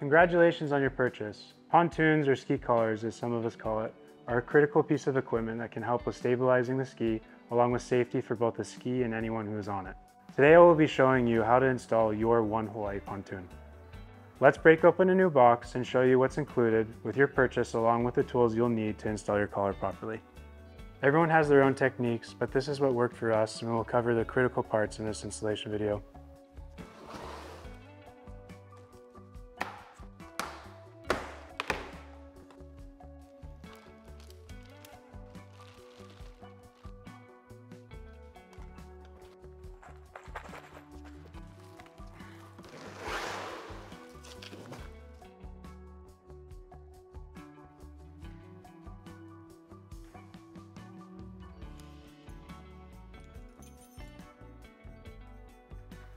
Congratulations on your purchase. Pontoons, or ski collars as some of us call it, are a critical piece of equipment that can help with stabilizing the ski along with safety for both the ski and anyone who is on it. Today I will be showing you how to install your One Hawaii pontoon. Let's break open a new box and show you what's included with your purchase along with the tools you'll need to install your collar properly. Everyone has their own techniques, but this is what worked for us, and we'll cover the critical parts in this installation video.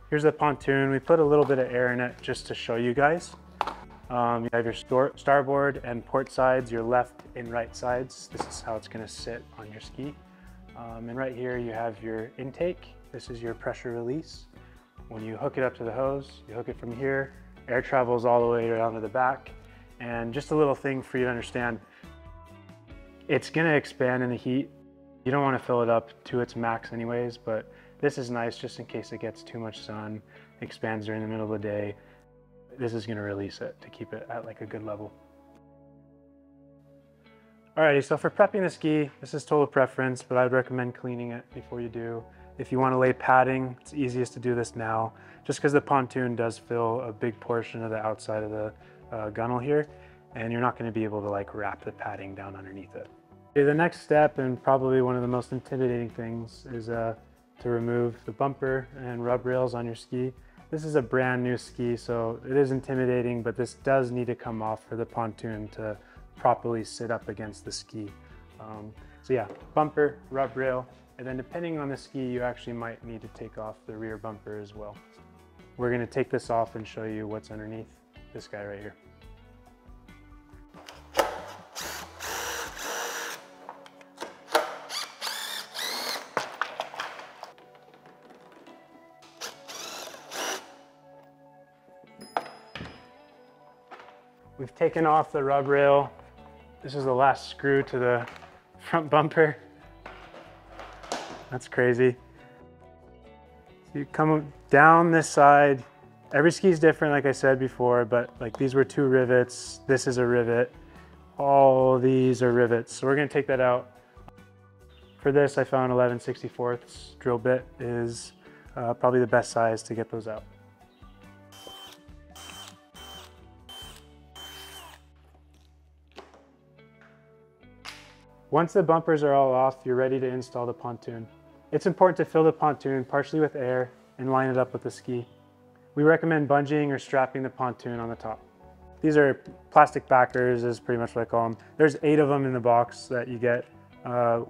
Here's the pontoon. We put a little bit of air in it just to show you guys. You have your starboard and port sides, your left and right sides. This is how it's going to sit on your ski. And right here you have your intake. This is your pressure release. When you hook it up to the hose, you hook it from here. Air travels all the way around to the back. And just a little thing for you to understand, it's going to expand in the heat. You don't want to fill it up to its max anyways, but this is nice just in case it gets too much sun, expands during the middle of the day. This is going to release it to keep it at like a good level. Alrighty, so for prepping the ski, this is total preference, but I'd recommend cleaning it before you do. If you want to lay padding, it's easiest to do this now, just because the pontoon does fill a big portion of the outside of the gunnel here, and you're not going to be able to like wrap the padding down underneath it. Okay, the next step, and probably one of the most intimidating things, is to remove the bumper and rub rails on your ski. This is a brand new ski, so it is intimidating, but this does need to come off for the pontoon to properly sit up against the ski. So yeah, bumper, rub rail, and then depending on the ski, you actually might need to take off the rear bumper as well. We're gonna take this off and show you what's underneath this guy right here. We've taken off the rub rail. This is the last screw to the front bumper. That's crazy. So you come down this side. Every ski is different, like I said before, but like these were two rivets. This is a rivet. All these are rivets. So we're gonna take that out. For this, I found 11/64 drill bit is probably the best size to get those out. Once the bumpers are all off, you're ready to install the pontoon. It's important to fill the pontoon partially with air and line it up with the ski. We recommend bungeeing or strapping the pontoon on the top. These are plastic backers, is pretty much what I call them. There's 8 of them in the box that you get.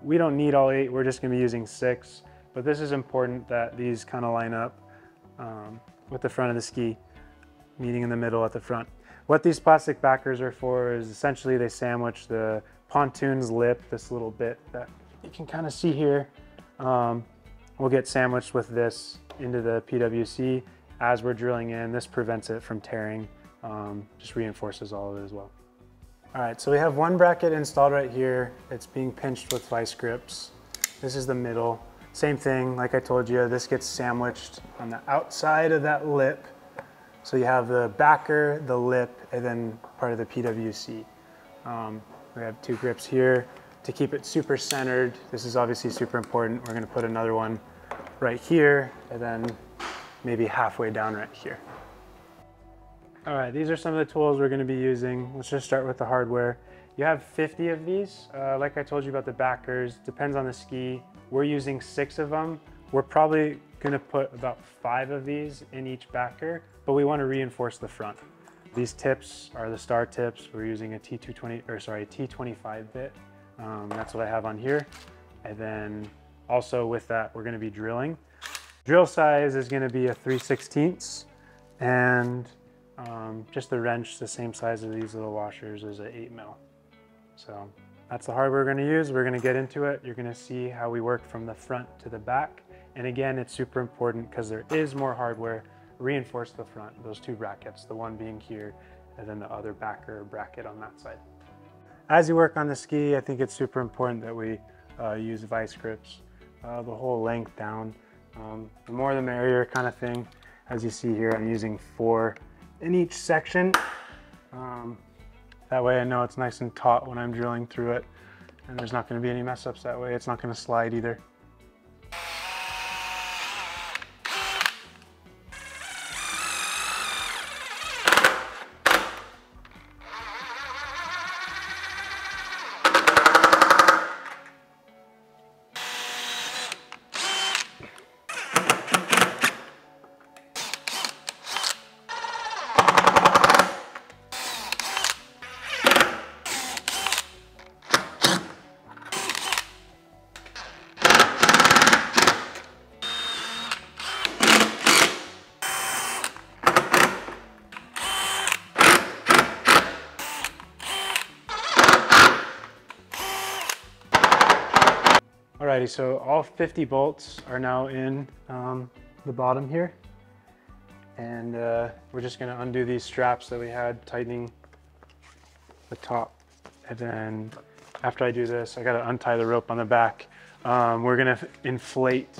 We don't need all 8, we're just gonna be using 6, but this is important that these kind of line up with the front of the ski, meeting in the middle at the front. What these plastic backers are for is essentially they sandwich the pontoon's lip, this little bit that you can kind of see here, will get sandwiched with this into the PWC as we're drilling in. This prevents it from tearing, just reinforces all of it as well. All right, so we have one bracket installed right here. It's being pinched with vice grips. This is the middle. Same thing, like I told you, this gets sandwiched on the outside of that lip. So you have the backer, the lip, and then part of the PWC. We have 2 grips here to keep it super centered. This is obviously super important. We're gonna put another one right here and then maybe halfway down right here. All right, these are some of the tools we're gonna be using. Let's just start with the hardware. You have 50 of these. Like I told you about the backers, depends on the ski. We're using 6 of them. We're probably gonna put about 5 of these in each backer, but we wanna reinforce the front. These tips are the star tips. We're using a T25 bit. That's what I have on here. And then also with that, we're gonna be drilling. Drill size is gonna be a 3/16, and just the wrench, the same size of these little washers, is an 8 mil. So that's the hardware we're gonna use. We're gonna get into it. You're gonna see how we work from the front to the back. And again, it's super important because there is more hardware. Reinforce the front, those 2 brackets, the one being here and then the other backer bracket on that side. As you work on the ski, I think it's super important that we use vice grips the whole length down. The more the merrier kind of thing. As you see here, I'm using 4 in each section. That way I know it's nice and taut when I'm drilling through it, and there's not going to be any mess ups that way. It's not going to slide either. Alrighty, so all 50 bolts are now in the bottom here, and we're just going to undo these straps that we had tightening the top, and then after I do this I got to untie the rope on the back. We're going to inflate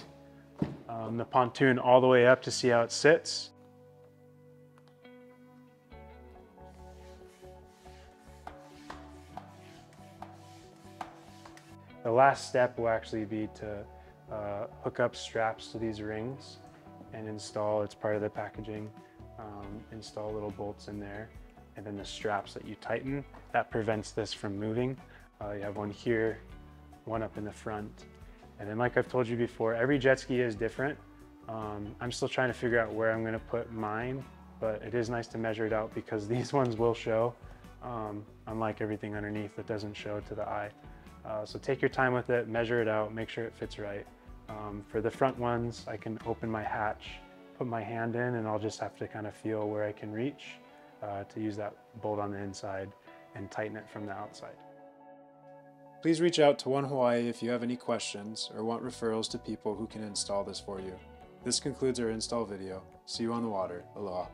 the pontoon all the way up to see how it sits. The last step will actually be to hook up straps to these rings and install, it's part of the packaging, install little bolts in there, and then the straps that you tighten, that prevents this from moving. You have one here, one up in the front, and then like I've told you before, every jet ski is different. I'm still trying to figure out where I'm going to put mine, but it is nice to measure it out because these ones will show, unlike everything underneath that doesn't show to the eye. So take your time with it, measure it out, make sure it fits right. For the front ones, I can open my hatch, put my hand in, and I'll just have to kind of feel where I can reach to use that bolt on the inside and tighten it from the outside. Please reach out to One Hawaii if you have any questions or want referrals to people who can install this for you. This concludes our install video. See you on the water. Aloha.